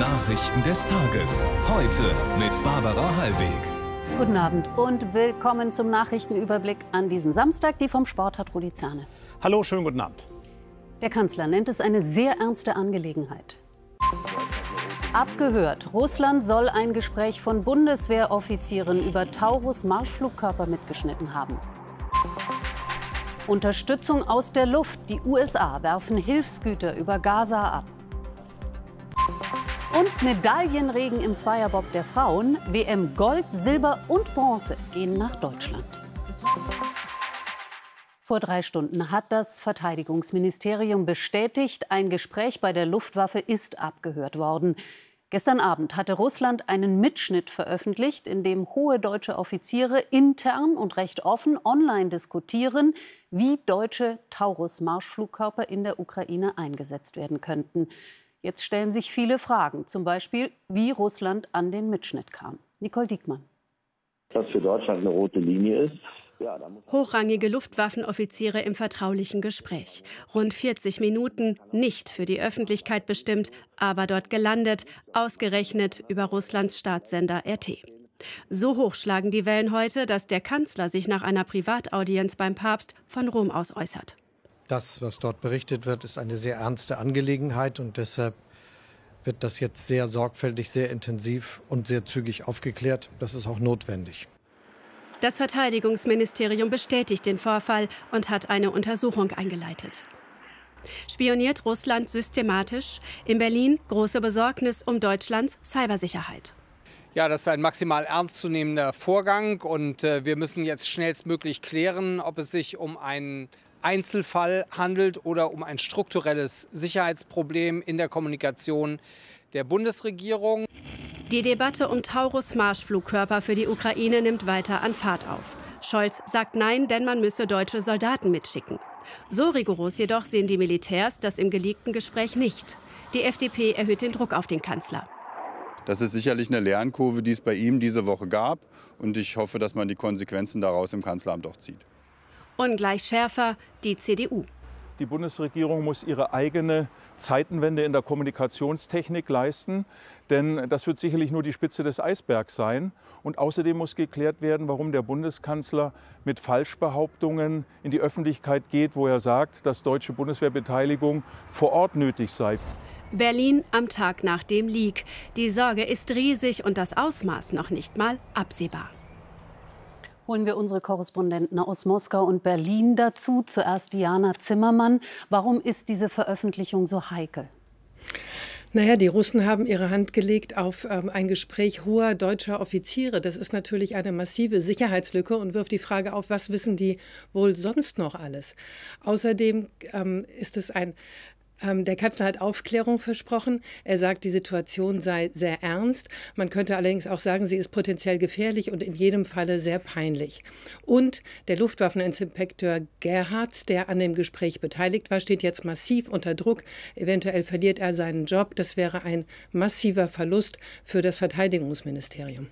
Nachrichten des Tages. Heute mit Barbara Hallweg. Guten Abend und willkommen zum Nachrichtenüberblick an diesem Samstag. Die vom Sport hat Rudi Zerne. Hallo, schönen guten Abend. Der Kanzler nennt es eine sehr ernste Angelegenheit. Abgehört. Russland soll ein Gespräch von Bundeswehroffizieren über Taurus Marschflugkörper mitgeschnitten haben. Unterstützung aus der Luft. Die USA werfen Hilfsgüter über Gaza ab. Und Medaillenregen im Zweierbob der Frauen. WM Gold, Silber und Bronze gehen nach Deutschland. Vor 3 Stunden hat das Verteidigungsministerium bestätigt, ein Gespräch bei der Luftwaffe ist abgehört worden. Gestern Abend hatte Russland einen Mitschnitt veröffentlicht, in dem hohe deutsche Offiziere intern und recht offen online diskutieren, wie deutsche Taurus-Marschflugkörper in der Ukraine eingesetzt werden könnten. Jetzt stellen sich viele Fragen, zum Beispiel, wie Russland an den Mitschnitt kam. Nicole Diekmann. Das für Deutschland eine rote Linie ist. Ja, hochrangige Luftwaffenoffiziere im vertraulichen Gespräch. Rund 40 Minuten, nicht für die Öffentlichkeit bestimmt, aber dort gelandet, ausgerechnet über Russlands Staatssender RT. So hoch schlagen die Wellen heute, dass der Kanzler sich nach einer Privataudienz beim Papst von Rom aus äußert. Das, was dort berichtet wird, ist eine sehr ernste Angelegenheit und deshalb wird das jetzt sehr sorgfältig, sehr intensiv und sehr zügig aufgeklärt. Das ist auch notwendig. Das Verteidigungsministerium bestätigt den Vorfall und hat eine Untersuchung eingeleitet. Spioniert Russland systematisch? In Berlin große Besorgnis um Deutschlands Cybersicherheit. Ja, das ist ein maximal ernstzunehmender Vorgang und wir müssen jetzt schnellstmöglich klären, ob es sich um einen Einzelfall handelt oder um ein strukturelles Sicherheitsproblem in der Kommunikation der Bundesregierung. Die Debatte um Taurus-Marschflugkörper für die Ukraine nimmt weiter an Fahrt auf. Scholz sagt nein, denn man müsse deutsche Soldaten mitschicken. So rigoros jedoch sehen die Militärs das im geleakten Gespräch nicht. Die FDP erhöht den Druck auf den Kanzler. Das ist sicherlich eine Lernkurve, die es bei ihm diese Woche gab. Und ich hoffe, dass man die Konsequenzen daraus im Kanzleramt auch zieht. Ungleich schärfer die CDU. Die Bundesregierung muss ihre eigene Zeitenwende in der Kommunikationstechnik leisten, denn das wird sicherlich nur die Spitze des Eisbergs sein. Und außerdem muss geklärt werden, warum der Bundeskanzler mit Falschbehauptungen in die Öffentlichkeit geht, wo er sagt, dass deutsche Bundeswehrbeteiligung vor Ort nötig sei. Berlin am Tag nach dem Leak. Die Sorge ist riesig und das Ausmaß noch nicht mal absehbar. Holen wir unsere Korrespondenten aus Moskau und Berlin dazu. Zuerst Diana Zimmermann. Warum ist diese Veröffentlichung so heikel? Naja, die Russen haben ihre Hand gelegt auf ein Gespräch hoher deutscher Offiziere. Das ist natürlich eine massive Sicherheitslücke und wirft die Frage auf, was wissen die wohl sonst noch alles? Außerdem ist es ein... Der Kanzler hat Aufklärung versprochen. Er sagt, die Situation sei sehr ernst. Man könnte allerdings auch sagen, sie ist potenziell gefährlich und in jedem Falle sehr peinlich. Und der Luftwaffeninspekteur Gerhards, der an dem Gespräch beteiligt war, steht jetzt massiv unter Druck. Eventuell verliert er seinen Job. Das wäre ein massiver Verlust für das Verteidigungsministerium.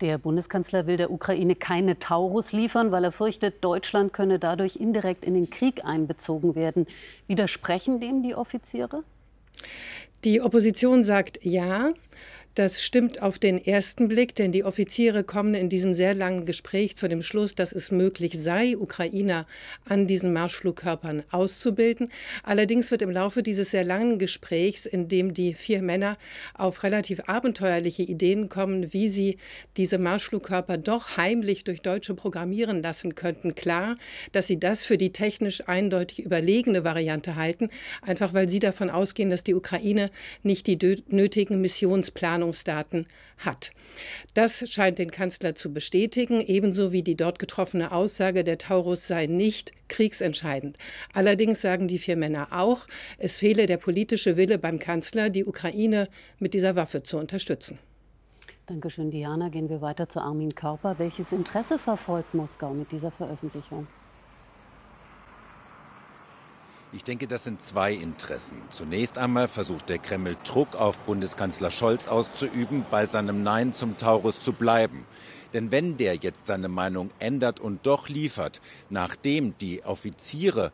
Der Bundeskanzler will der Ukraine keine Taurus liefern, weil er fürchtet, Deutschland könne dadurch indirekt in den Krieg einbezogen werden. Widersprechen dem die Offiziere? Die Opposition sagt ja. Das stimmt auf den ersten Blick, denn die Offiziere kommen in diesem sehr langen Gespräch zu dem Schluss, dass es möglich sei, Ukrainer an diesen Marschflugkörpern auszubilden. Allerdings wird im Laufe dieses sehr langen Gesprächs, in dem die 4 Männer auf relativ abenteuerliche Ideen kommen, wie sie diese Marschflugkörper doch heimlich durch Deutsche programmieren lassen könnten, klar, dass sie das für die technisch eindeutig überlegene Variante halten, einfach weil sie davon ausgehen, dass die Ukraine nicht die nötigen Missionsplanungen hat. Das scheint den Kanzler zu bestätigen, ebenso wie die dort getroffene Aussage, der Taurus sei nicht kriegsentscheidend. Allerdings sagen die 4 Männer auch, es fehle der politische Wille beim Kanzler, die Ukraine mit dieser Waffe zu unterstützen. Dankeschön, Diana. Gehen wir weiter zu Armin Coerper. Welches Interesse verfolgt Moskau mit dieser Veröffentlichung? Ich denke, das sind 2 Interessen. Zunächst einmal versucht der Kreml, Druck auf Bundeskanzler Scholz auszuüben, bei seinem Nein zum Taurus zu bleiben. Denn wenn der jetzt seine Meinung ändert und doch liefert, nachdem die Offiziere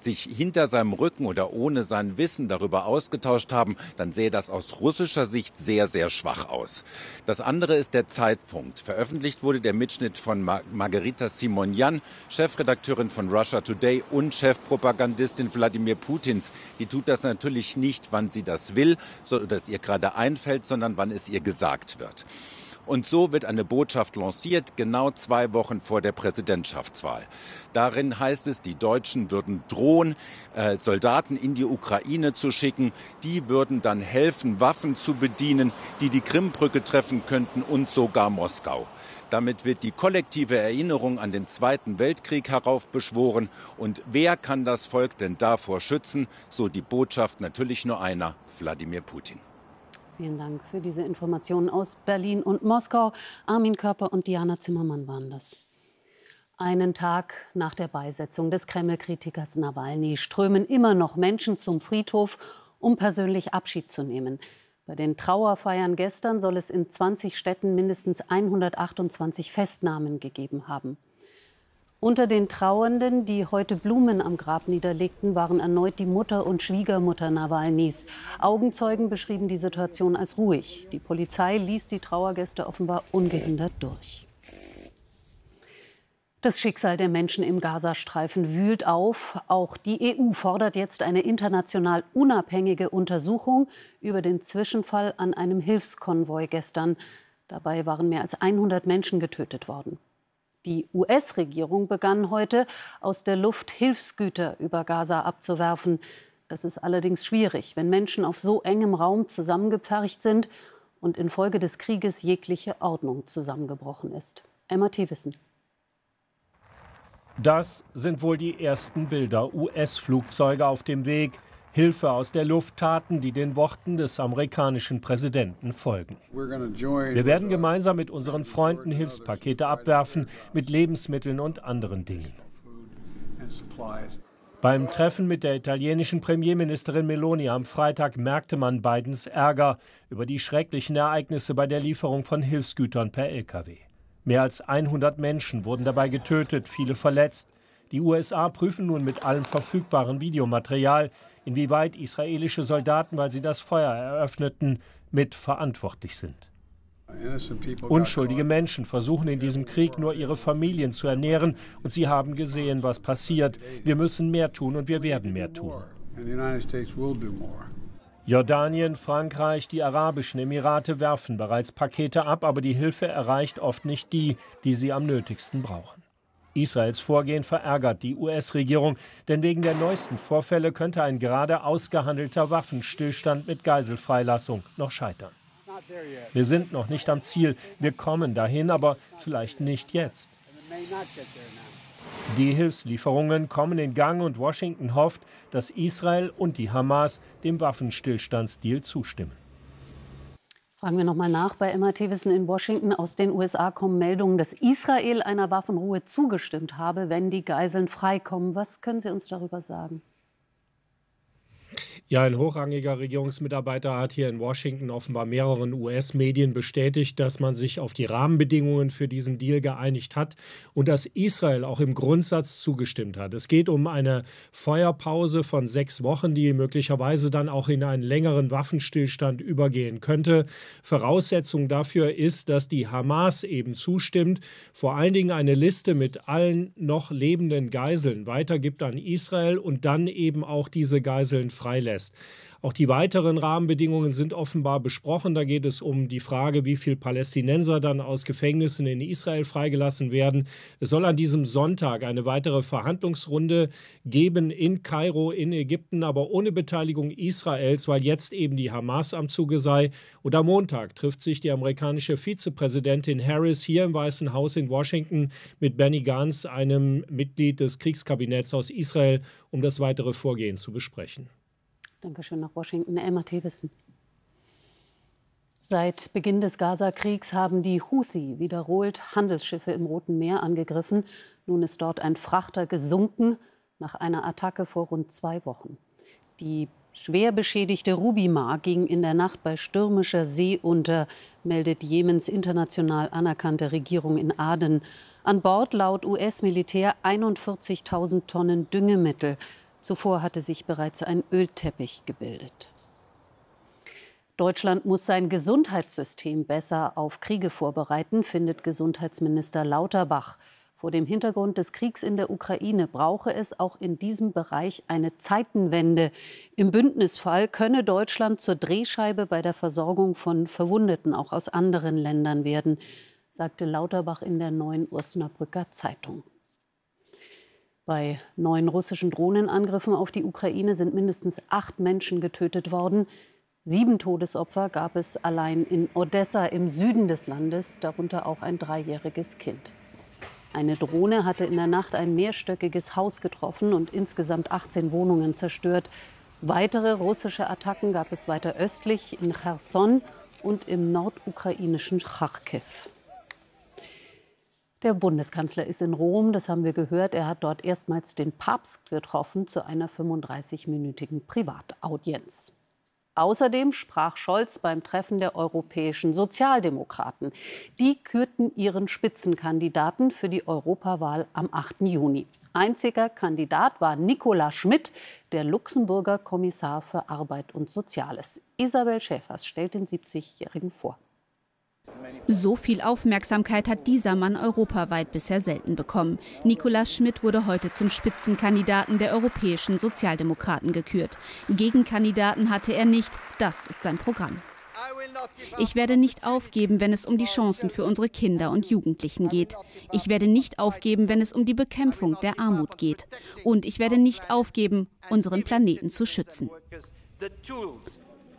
sich hinter seinem Rücken oder ohne sein Wissen darüber ausgetauscht haben, dann sähe das aus russischer Sicht sehr, sehr schwach aus. Das andere ist der Zeitpunkt. Veröffentlicht wurde der Mitschnitt von Margarita Simonian, Chefredakteurin von Russia Today und Chefpropagandistin Wladimir Putins. Die tut das natürlich nicht, wann sie das will, so dass es ihr gerade einfällt, sondern wann es ihr gesagt wird. Und so wird eine Botschaft lanciert, genau 2 Wochen vor der Präsidentschaftswahl. Darin heißt es, die Deutschen würden drohen, Soldaten in die Ukraine zu schicken. Die würden dann helfen, Waffen zu bedienen, die die Krimbrücke treffen könnten und sogar Moskau. Damit wird die kollektive Erinnerung an den Zweiten Weltkrieg heraufbeschworen. Und wer kann das Volk denn davor schützen? So die Botschaft, natürlich nur einer: Wladimir Putin. Vielen Dank für diese Informationen aus Berlin und Moskau. Armin Coerper und Diana Zimmermann waren das. Einen Tag nach der Beisetzung des Kreml-Kritikers Nawalny strömen immer noch Menschen zum Friedhof, um persönlich Abschied zu nehmen. Bei den Trauerfeiern gestern soll es in 20 Städten mindestens 128 Festnahmen gegeben haben. Unter den Trauernden, die heute Blumen am Grab niederlegten, waren erneut die Mutter und Schwiegermutter Nawalnys. Augenzeugen beschrieben die Situation als ruhig. Die Polizei ließ die Trauergäste offenbar ungehindert durch. Das Schicksal der Menschen im Gazastreifen wühlt auf. Auch die EU fordert jetzt eine international unabhängige Untersuchung über den Zwischenfall an einem Hilfskonvoi gestern. Dabei waren mehr als 100 Menschen getötet worden. Die US-Regierung begann heute, aus der Luft Hilfsgüter über Gaza abzuwerfen. Das ist allerdings schwierig, wenn Menschen auf so engem Raum zusammengepfercht sind und infolge des Krieges jegliche Ordnung zusammengebrochen ist. Elmar Theveßen. Das sind wohl die ersten Bilder US-Flugzeuge auf dem Weg. Hilfe aus der Luft taten, die den Worten des amerikanischen Präsidenten folgen. Wir werden gemeinsam mit unseren Freunden Hilfspakete abwerfen, mit Lebensmitteln und anderen Dingen. Beim Treffen mit der italienischen Premierministerin Meloni am Freitag merkte man Bidens Ärger über die schrecklichen Ereignisse bei der Lieferung von Hilfsgütern per Lkw. Mehr als 100 Menschen wurden dabei getötet, viele verletzt. Die USA prüfen nun mit allem verfügbaren Videomaterial, inwieweit israelische Soldaten, weil sie das Feuer eröffneten, mit verantwortlich sind. Unschuldige Menschen versuchen in diesem Krieg nur ihre Familien zu ernähren, und sie haben gesehen, was passiert. Wir müssen mehr tun und wir werden mehr tun. Jordanien, Frankreich, die Arabischen Emirate werfen bereits Pakete ab, aber die Hilfe erreicht oft nicht die, die sie am nötigsten brauchen. Israels Vorgehen verärgert die US-Regierung, denn wegen der neuesten Vorfälle könnte ein gerade ausgehandelter Waffenstillstand mit Geiselfreilassung noch scheitern. Wir sind noch nicht am Ziel, wir kommen dahin, aber vielleicht nicht jetzt. Die Hilfslieferungen kommen in Gang und Washington hofft, dass Israel und die Hamas dem Waffenstillstandsdeal zustimmen. Fragen wir nochmal nach bei Emma Theveßen in Washington. Aus den USA kommen Meldungen, dass Israel einer Waffenruhe zugestimmt habe, wenn die Geiseln freikommen. Was können Sie uns darüber sagen? Ja, ein hochrangiger Regierungsmitarbeiter hat hier in Washington offenbar mehreren US-Medien bestätigt, dass man sich auf die Rahmenbedingungen für diesen Deal geeinigt hat und dass Israel auch im Grundsatz zugestimmt hat. Es geht um eine Feuerpause von 6 Wochen, die möglicherweise dann auch in einen längeren Waffenstillstand übergehen könnte. Voraussetzung dafür ist, dass die Hamas eben zustimmt, vor allen Dingen eine Liste mit allen noch lebenden Geiseln weitergibt an Israel und dann eben auch diese Geiseln freilässt. Auch die weiteren Rahmenbedingungen sind offenbar besprochen. Da geht es um die Frage, wie viele Palästinenser dann aus Gefängnissen in Israel freigelassen werden. Es soll an diesem Sonntag eine weitere Verhandlungsrunde geben in Kairo, in Ägypten, aber ohne Beteiligung Israels, weil jetzt eben die Hamas am Zuge sei. Und am Montag trifft sich die amerikanische Vizepräsidentin Harris hier im Weißen Haus in Washington mit Benny Gantz, einem Mitglied des Kriegskabinetts aus Israel, um das weitere Vorgehen zu besprechen. Dankeschön nach Washington, Elmar Theveßen. Seit Beginn des Gaza-Kriegs haben die Houthi wiederholt Handelsschiffe im Roten Meer angegriffen. Nun ist dort ein Frachter gesunken nach einer Attacke vor rund 2 Wochen. Die Schwer beschädigte Rudi Zerne ging in der Nacht bei stürmischer See unter, meldet Jemens international anerkannte Regierung in Aden. An Bord laut US-Militär 41.000 Tonnen Düngemittel. Zuvor hatte sich bereits ein Ölteppich gebildet. Deutschland muss sein Gesundheitssystem besser auf Kriege vorbereiten, findet Gesundheitsminister Lauterbach. Vor dem Hintergrund des Kriegs in der Ukraine brauche es auch in diesem Bereich eine Zeitenwende. Im Bündnisfall könne Deutschland zur Drehscheibe bei der Versorgung von Verwundeten auch aus anderen Ländern werden, sagte Lauterbach in der Neuen Osnabrücker Zeitung. Bei 9 russischen Drohnenangriffen auf die Ukraine sind mindestens 8 Menschen getötet worden. 7 Todesopfer gab es allein in Odessa im Süden des Landes, darunter auch ein 3-jähriges Kind. Eine Drohne hatte in der Nacht ein mehrstöckiges Haus getroffen und insgesamt 18 Wohnungen zerstört. Weitere russische Attacken gab es weiter östlich in Cherson und im nordukrainischen Charkiw. Der Bundeskanzler ist in Rom, das haben wir gehört. Er hat dort erstmals den Papst getroffen zu einer 35-minütigen Privataudienz. Außerdem sprach Scholz beim Treffen der europäischen Sozialdemokraten. Die kürten ihren Spitzenkandidaten für die Europawahl am 8. Juni. Einziger Kandidat war Nicolas Schmit, der Luxemburger Kommissar für Arbeit und Soziales. Isabel Schäfers stellt den 70-Jährigen vor. So viel Aufmerksamkeit hat dieser Mann europaweit bisher selten bekommen. Nicolas Schmit wurde heute zum Spitzenkandidaten der europäischen Sozialdemokraten gekürt. Gegenkandidaten hatte er nicht, das ist sein Programm. Ich werde nicht aufgeben, wenn es um die Chancen für unsere Kinder und Jugendlichen geht. Ich werde nicht aufgeben, wenn es um die Bekämpfung der Armut geht. Und ich werde nicht aufgeben, unseren Planeten zu schützen.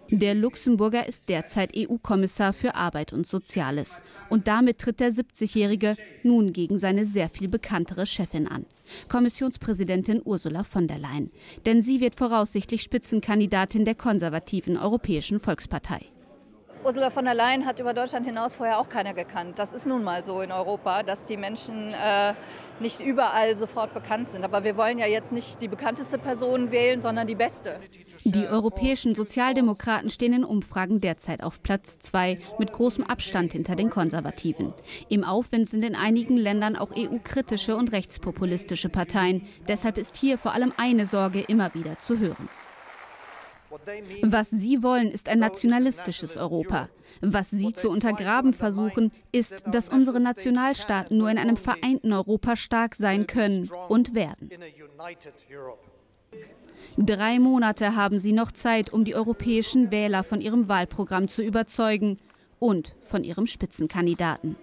Der Luxemburger ist derzeit EU-Kommissar für Arbeit und Soziales. Und damit tritt der 70-Jährige nun gegen seine sehr viel bekanntere Chefin an, Kommissionspräsidentin Ursula von der Leyen. Denn sie wird voraussichtlich Spitzenkandidatin der konservativen Europäischen Volkspartei. Ursula von der Leyen hat über Deutschland hinaus vorher auch keiner gekannt. Das ist nun mal so in Europa, dass die Menschen nicht überall sofort bekannt sind. Aber wir wollen ja jetzt nicht die bekannteste Person wählen, sondern die beste. Die europäischen Sozialdemokraten stehen in Umfragen derzeit auf Platz 2, mit großem Abstand hinter den Konservativen. Im Aufwind sind in einigen Ländern auch EU-kritische und rechtspopulistische Parteien. Deshalb ist hier vor allem eine Sorge immer wieder zu hören. Was sie wollen, ist ein nationalistisches Europa. Was sie zu untergraben versuchen, ist, dass unsere Nationalstaaten nur in einem vereinten Europa stark sein können und werden. 3 Monate haben sie noch Zeit, um die europäischen Wähler von ihrem Wahlprogramm zu überzeugen und von ihrem Spitzenkandidaten.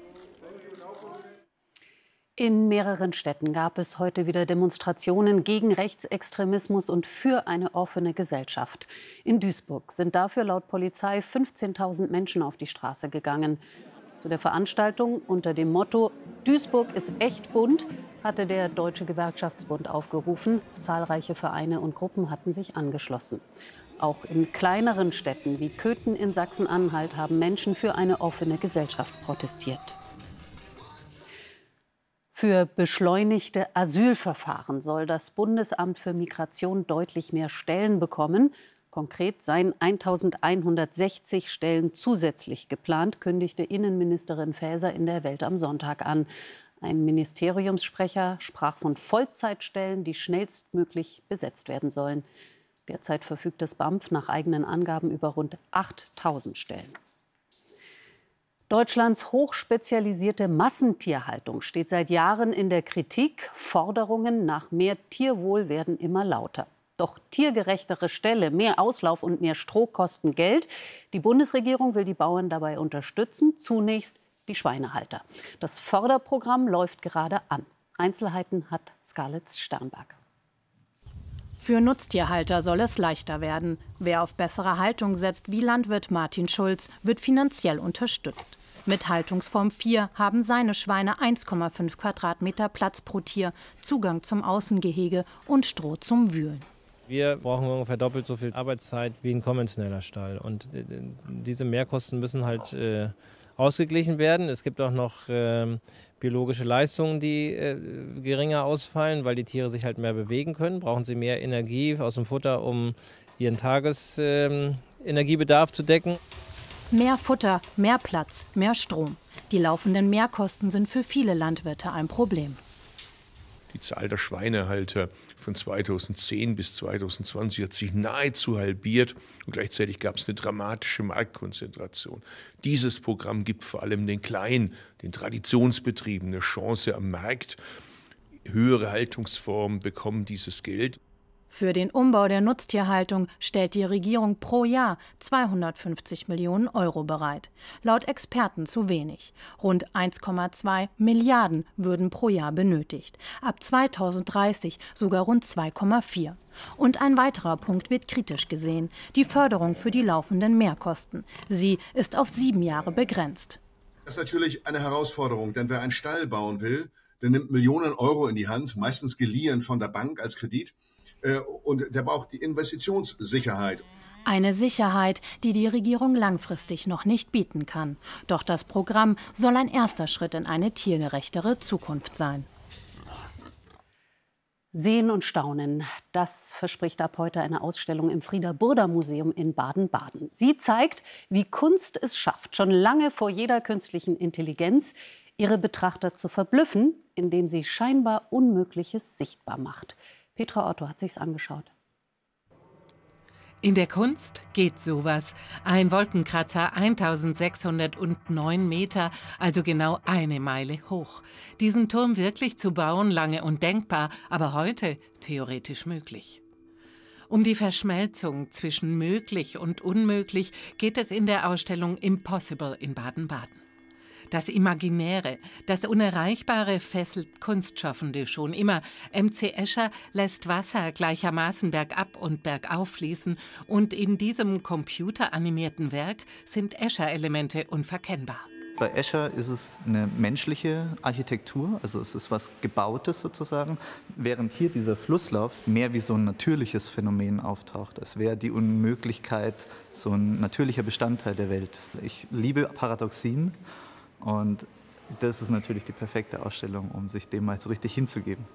In mehreren Städten gab es heute wieder Demonstrationen gegen Rechtsextremismus und für eine offene Gesellschaft. In Duisburg sind dafür laut Polizei 15.000 Menschen auf die Straße gegangen. Zu der Veranstaltung unter dem Motto „Duisburg ist echt bunt“ hatte der Deutsche Gewerkschaftsbund aufgerufen. Zahlreiche Vereine und Gruppen hatten sich angeschlossen. Auch in kleineren Städten wie Köthen in Sachsen-Anhalt haben Menschen für eine offene Gesellschaft protestiert. Für beschleunigte Asylverfahren soll das Bundesamt für Migration deutlich mehr Stellen bekommen. Konkret seien 1.160 Stellen zusätzlich geplant, kündigte Innenministerin Faeser in der Welt am Sonntag an. Ein Ministeriumssprecher sprach von Vollzeitstellen, die schnellstmöglich besetzt werden sollen. Derzeit verfügt das BAMF nach eigenen Angaben über rund 8.000 Stellen. Deutschlands hochspezialisierte Massentierhaltung steht seit Jahren in der Kritik. Forderungen nach mehr Tierwohl werden immer lauter. Doch tiergerechtere Ställe, mehr Auslauf und mehr Stroh kosten Geld. Die Bundesregierung will die Bauern dabei unterstützen, zunächst die Schweinehalter. Das Förderprogramm läuft gerade an. Einzelheiten hat Scarlett Sternberg. Für Nutztierhalter soll es leichter werden. Wer auf bessere Haltung setzt, wie Landwirt Martin Schulz, wird finanziell unterstützt. Mit Haltungsform 4 haben seine Schweine 1,5 Quadratmeter Platz pro Tier, Zugang zum Außengehege und Stroh zum Wühlen. Wir brauchen ungefähr doppelt so viel Arbeitszeit wie ein konventioneller Stall. Und diese Mehrkosten müssen halt ausgeglichen werden. Es gibt auch noch biologische Leistungen, die geringer ausfallen, weil die Tiere sich halt mehr bewegen können. Brauchen sie mehr Energie aus dem Futter, um ihren Tagesenergiebedarf zu decken. Mehr Futter, mehr Platz, mehr Strom. Die laufenden Mehrkosten sind für viele Landwirte ein Problem. Die Zahl der Schweinehalter von 2010 bis 2020 hat sich nahezu halbiert und gleichzeitig gab es eine dramatische Marktkonzentration. Dieses Programm gibt vor allem den kleinen, den Traditionsbetrieben eine Chance am Markt. Höhere Haltungsformen bekommen dieses Geld. Für den Umbau der Nutztierhaltung stellt die Regierung pro Jahr 250 Millionen Euro bereit. Laut Experten zu wenig. Rund 1,2 Milliarden würden pro Jahr benötigt. Ab 2030 sogar rund 2,4. Und ein weiterer Punkt wird kritisch gesehen. Die Förderung für die laufenden Mehrkosten. Sie ist auf 7 Jahre begrenzt. Das ist natürlich eine Herausforderung, denn wer einen Stall bauen will, der nimmt Millionen Euro in die Hand, meistens geliehen von der Bank als Kredit. Und der braucht die Investitionssicherheit. Eine Sicherheit, die die Regierung langfristig noch nicht bieten kann. Doch das Programm soll ein erster Schritt in eine tiergerechtere Zukunft sein. Sehen und staunen, das verspricht ab heute eine Ausstellung im Frieda-Burda-Museum in Baden-Baden. Sie zeigt, wie Kunst es schafft, schon lange vor jeder künstlichen Intelligenz ihre Betrachter zu verblüffen, indem sie scheinbar Unmögliches sichtbar macht. Petra Otto hat sich's angeschaut. In der Kunst geht sowas. Ein Wolkenkratzer 1609 Meter, also genau 1 Meile hoch. Diesen Turm wirklich zu bauen, lange undenkbar, aber heute theoretisch möglich. Um die Verschmelzung zwischen möglich und unmöglich geht es in der Ausstellung Impossible in Baden-Baden. Das Imaginäre, das Unerreichbare fesselt Kunstschaffende schon immer. MC Escher lässt Wasser gleichermaßen bergab und bergauf fließen. Und in diesem computeranimierten Werk sind Escher-Elemente unverkennbar. Bei Escher ist es eine menschliche Architektur, also es ist was Gebautes sozusagen, während hier dieser Flusslauf mehr wie so ein natürliches Phänomen auftaucht. Es wäre die Unmöglichkeit, so ein natürlicher Bestandteil der Welt. Ich liebe Paradoxien. Und das ist natürlich die perfekte Ausstellung, um sich dem mal so richtig hinzugeben.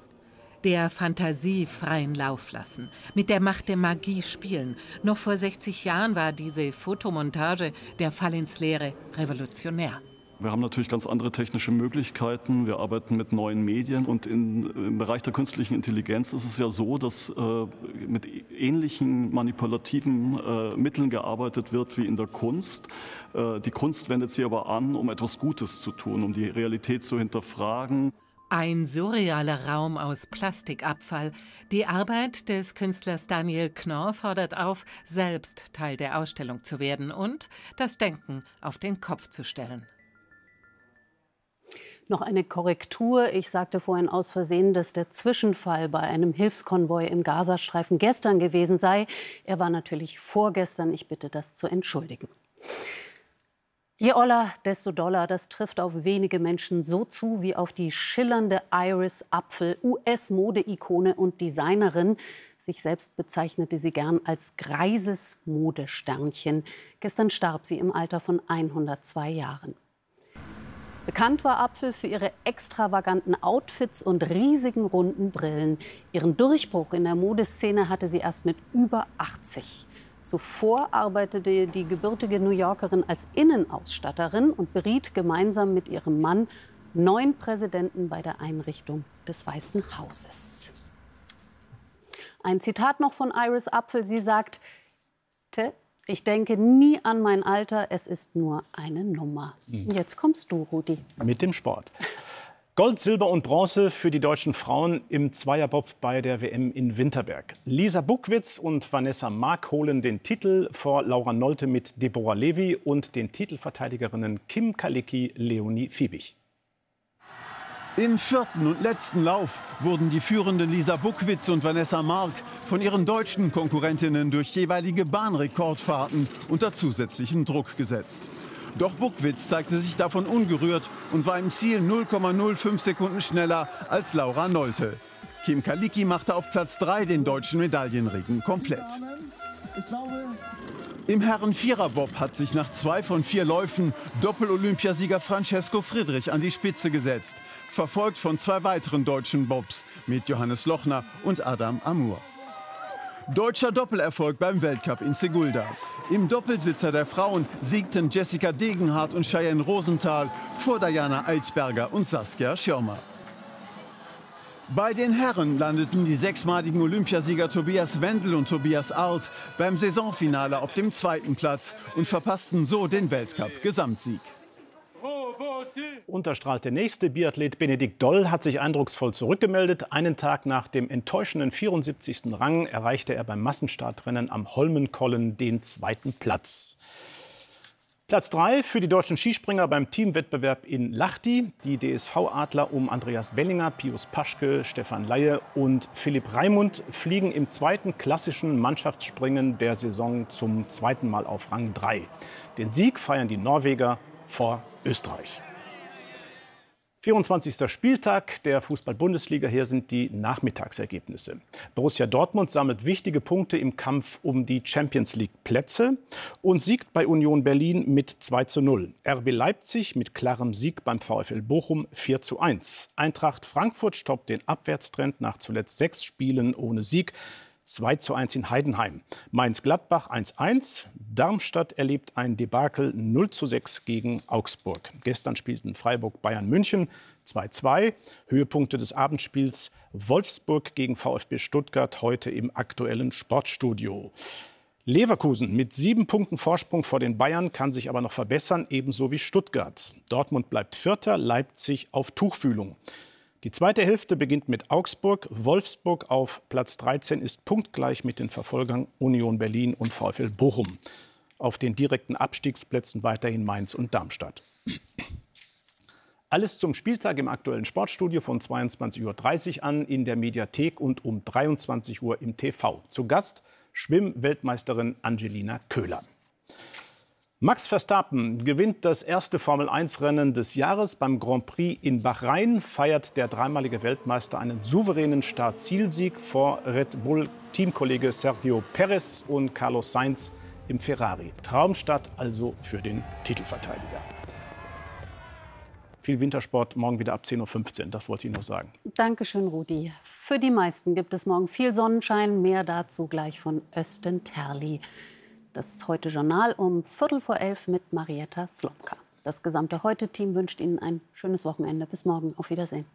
Der Fantasie freien Lauf lassen, mit der Macht der Magie spielen. Noch vor 60 Jahren war diese Fotomontage, der Fall ins Leere, revolutionär. Wir haben natürlich ganz andere technische Möglichkeiten. Wir arbeiten mit neuen Medien. Und im Bereich der künstlichen Intelligenz ist es ja so, dass mit ähnlichen manipulativen Mitteln gearbeitet wird wie in der Kunst. Die Kunst wendet sie aber an, um etwas Gutes zu tun, um die Realität zu hinterfragen. Ein surrealer Raum aus Plastikabfall. Die Arbeit des Künstlers Daniel Knorr fordert auf, selbst Teil der Ausstellung zu werden und das Denken auf den Kopf zu stellen. Noch eine Korrektur. Ich sagte vorhin aus Versehen, dass der Zwischenfall bei einem Hilfskonvoi im Gazastreifen gestern gewesen sei. Er war natürlich vorgestern. Ich bitte, das zu entschuldigen. Je oller, desto doller. Das trifft auf wenige Menschen so zu wie auf die schillernde Iris Apfel, US-Mode-Ikone und Designerin. Sich selbst bezeichnete sie gern als greises Modesternchen. Gestern starb sie im Alter von 102 Jahren. Bekannt war Apfel für ihre extravaganten Outfits und riesigen runden Brillen. Ihren Durchbruch in der Modeszene hatte sie erst mit über 80. Zuvor arbeitete die gebürtige New Yorkerin als Innenausstatterin und beriet gemeinsam mit ihrem Mann 9 Präsidenten bei der Einrichtung des Weißen Hauses. Ein Zitat noch von Iris Apfel. Sie sagte: Ich denke nie an mein Alter, es ist nur eine Nummer. Jetzt kommst du, Rudi. Mit dem Sport. Gold, Silber und Bronze für die deutschen Frauen im Zweierbob bei der WM in Winterberg. Lisa Buckwitz und Vanessa Mark holen den Titel vor Laura Nolte mit Deborah Levy und den Titelverteidigerinnen Kim Kalicki, Leonie Fiebig. Im vierten und letzten Lauf wurden die führenden Lisa Buckwitz und Vanessa Mark von ihren deutschen Konkurrentinnen durch jeweilige Bahnrekordfahrten unter zusätzlichen Druck gesetzt. Doch Buckwitz zeigte sich davon ungerührt und war im Ziel 0,05 Sekunden schneller als Laura Nolte. Kim Kalicki machte auf Platz 3 den deutschen Medaillenregen komplett. Im Herren-Vierer-Bob hat sich nach 2 von 4 Läufen Doppel-Olympiasieger Francesco Friedrich an die Spitze gesetzt, verfolgt von 2 weiteren deutschen Bobs mit Johannes Lochner und Adam Amur. Deutscher Doppelerfolg beim Weltcup in Sigulda. Im Doppelsitzer der Frauen siegten Jessica Degenhardt und Cheyenne Rosenthal vor Diana Eilsberger und Saskia Schirmer. Bei den Herren landeten die sechsmaligen Olympiasieger Tobias Wendel und Tobias Arlt beim Saisonfinale auf dem 2. Platz und verpassten so den Weltcup-Gesamtsieg. Unterstrahlt der nächste Biathlet Benedikt Doll hat sich eindrucksvoll zurückgemeldet. Einen Tag nach dem enttäuschenden 74. Rang erreichte er beim Massenstartrennen am Holmenkollen den 2. Platz. Platz 3 für die deutschen Skispringer beim Teamwettbewerb in Lahti. Die DSV-Adler um Andreas Wellinger, Pius Paschke, Stefan Laie und Philipp Raimund fliegen im 2. klassischen Mannschaftsspringen der Saison zum 2. Mal auf Rang 3. Den Sieg feiern die Norweger vor Österreich. 24. Spieltag der Fußball-Bundesliga. Hier sind die Nachmittagsergebnisse. Borussia Dortmund sammelt wichtige Punkte im Kampf um die Champions-League-Plätze und siegt bei Union Berlin mit 2:0. RB Leipzig mit klarem Sieg beim VfL Bochum 4:1. Eintracht Frankfurt stoppt den Abwärtstrend nach zuletzt 6 Spielen ohne Sieg. 2:1 in Heidenheim. Mainz-Gladbach 1:1. Darmstadt erlebt ein Debakel 0:6 gegen Augsburg. Gestern spielten Freiburg Bayern München 2:2. Höhepunkte des Abendspiels Wolfsburg gegen VfB Stuttgart heute im aktuellen Sportstudio. Leverkusen mit 7 Punkten Vorsprung vor den Bayern kann sich aber noch verbessern, ebenso wie Stuttgart. Dortmund bleibt 4., Leipzig auf Tuchfühlung. Die zweite Hälfte beginnt mit Augsburg. Wolfsburg auf Platz 13 ist punktgleich mit den Verfolgern Union Berlin und VfL Bochum. Auf den direkten Abstiegsplätzen weiterhin Mainz und Darmstadt. Alles zum Spieltag im aktuellen Sportstudio von 22:30 Uhr an, in der Mediathek und um 23 Uhr im TV. Zu Gast Schwimm-Weltmeisterin Angelina Köhler. Max Verstappen gewinnt das erste Formel-1-Rennen des Jahres beim Grand Prix in Bahrain, feiert der dreimalige Weltmeister einen souveränen Start-Ziel-Sieg vor Red Bull-Teamkollege Sergio Perez und Carlos Sainz im Ferrari. Traumstart also für den Titelverteidiger. Viel Wintersport, morgen wieder ab 10:15 Uhr, das wollte ich noch sagen. Dankeschön, Rudi. Für die meisten gibt es morgen viel Sonnenschein, mehr dazu gleich von Östen Terli. Das Heute-Journal um 11:15 Uhr mit Marietta Slomka. Das gesamte Heute-Team wünscht Ihnen ein schönes Wochenende. Bis morgen. Auf Wiedersehen.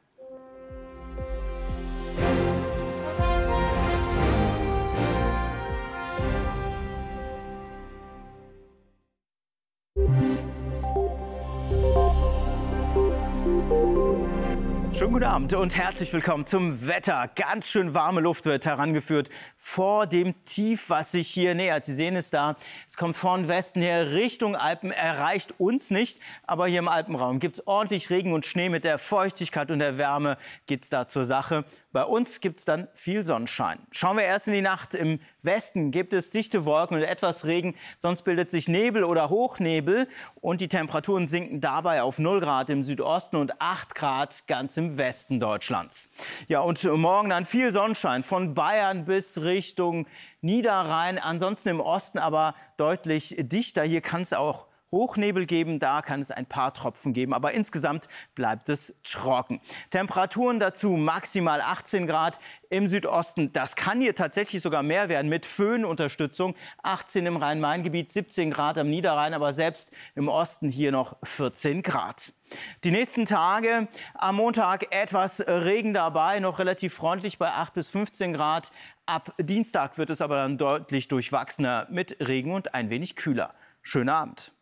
Schönen guten Abend und herzlich willkommen zum Wetter. Ganz schön warme Luft wird herangeführt vor dem Tief, was sich hier nähert. Sie sehen es da, es kommt von Westen her Richtung Alpen, erreicht uns nicht. Aber hier im Alpenraum gibt es ordentlich Regen und Schnee. Mit der Feuchtigkeit und der Wärme geht es da zur Sache. Bei uns gibt es dann viel Sonnenschein. Schauen wir erst in die Nacht. Im Westen gibt es dichte Wolken und etwas Regen. Sonst bildet sich Nebel oder Hochnebel. Und die Temperaturen sinken dabei auf 0 Grad im Südosten und 8 Grad ganz im Westen Deutschlands. Ja, und morgen dann viel Sonnenschein von Bayern bis Richtung Niederrhein. Ansonsten im Osten aber deutlich dichter. Hier kann es auch Hochnebel geben, da kann es ein paar Tropfen geben, aber insgesamt bleibt es trocken. Temperaturen dazu maximal 18 Grad im Südosten. Das kann hier tatsächlich sogar mehr werden mit Föhnunterstützung. 18 im Rhein-Main-Gebiet, 17 Grad am Niederrhein, aber selbst im Osten hier noch 14 Grad. Die nächsten Tage am Montag etwas Regen dabei, noch relativ freundlich bei 8 bis 15 Grad. Ab Dienstag wird es aber dann deutlich durchwachsener mit Regen und ein wenig kühler. Schönen Abend.